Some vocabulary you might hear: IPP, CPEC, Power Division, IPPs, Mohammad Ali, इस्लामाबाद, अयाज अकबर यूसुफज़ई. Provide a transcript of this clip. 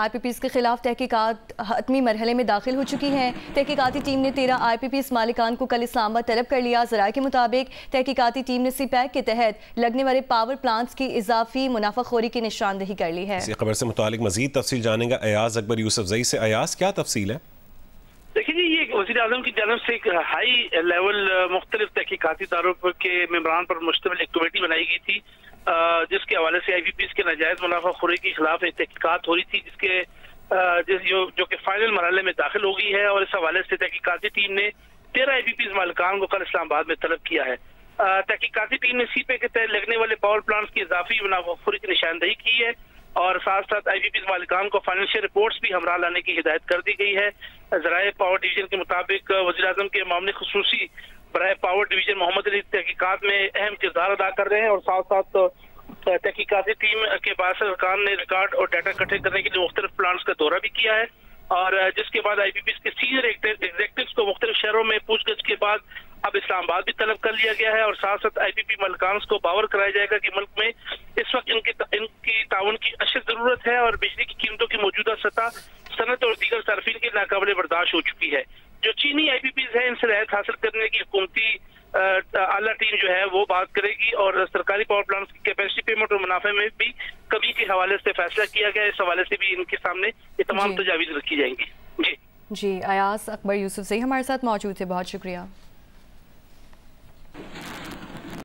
IPPs के खिलाफ तहकीकात हतमी मरहले में दाखिल हो चुकी है। तहकीकाती टीम ने 13 IPPs मालिकान को कल इस्लामाबाद तलब कर लिया। ज़राए के मुताबिक तहकीकाती टीम ने CPEC के तहत लगने वाले पावर प्लांट्स की इजाफी मुनाफाखोरी की निशानदेही कर ली है। इस खबर से मुतालिक मज़ीद तफसील जानेंगे अयाज अकबर यूसुफज़ई से। अयाज, क्या तफसील है? देखिए जी, ये वज़ीर आज़म की जानब से एक हाई लेवल मुख्तलिफ तहकीकाती इदारों के मेम्बरान पर मुश्तमिल एक कमेटी बनाई गई थी, जिसके हवाले से IPPs के नाजायज मुनाफाखोरी के खिलाफ एक तहकीकात हो रही थी, जो कि फाइनल मरहले में दाखिल हो गई है। और इस हवाले से तहकीकाती टीम ने 13 IPPs मालिकान को कल इस्लामाबाद में तलब किया है। तहकीकाती टीम ने CPEC के तहत लगने वाले पावर प्लांट्स की इजाफी मुनाफाखोरी की निशानदेही की है और साथ साथ IPPs मालिकान को फाइनेंशियल रिपोर्ट्स भी हमरा लाने की हिदायत कर दी गई है। ज़राए पावर डिवीजन के मुताबिक वज़ीर आज़म के मामले खुसूसी बराए पावर डिवीजन मोहम्मद अली तहकीकात में अहम किरदार अदा कर रहे हैं और साथ साथ तहकीकाती टीम के बाद सरकार ने रिकॉर्ड और डाटा इकट्ठे करने के लिए मुख्तलिफ प्लांट्स का दौरा भी किया है और जिसके बाद IPPs के सीनियर एग्जीक्यूटिव्स को मुख्तलिफ शहरों में पूछगछ के बाद अब इस्लामाबाद भी तलब कर लिया गया है और साथ साथ IPP मालिकान को बावर कराया जाएगा कि मुल्क में इस वक्त इनकी ताउन की अशद जरूरत है और बिजली की कीमतों की मौजूदा सतह सनत और दीगर सार्फिन के नाकाबिले बर्दाश्त हो चुकी है। जो चीनी IPPs हैं, इनसे राहत हासिल करने की हुकूमती आला टीम जो है वो बात करेगी और सरकारी पावर प्लांट्स की कैपेसिटी पेमेंट और मुनाफे में भी कमी के हवाले से फैसला किया गया। इस हवाले से भी इनके सामने ये तमाम तजावीज रखी जाएंगी। जी, अयाज अकबर यूसुफज़ई हमारे साथ मौजूद थे, बहुत शुक्रिया।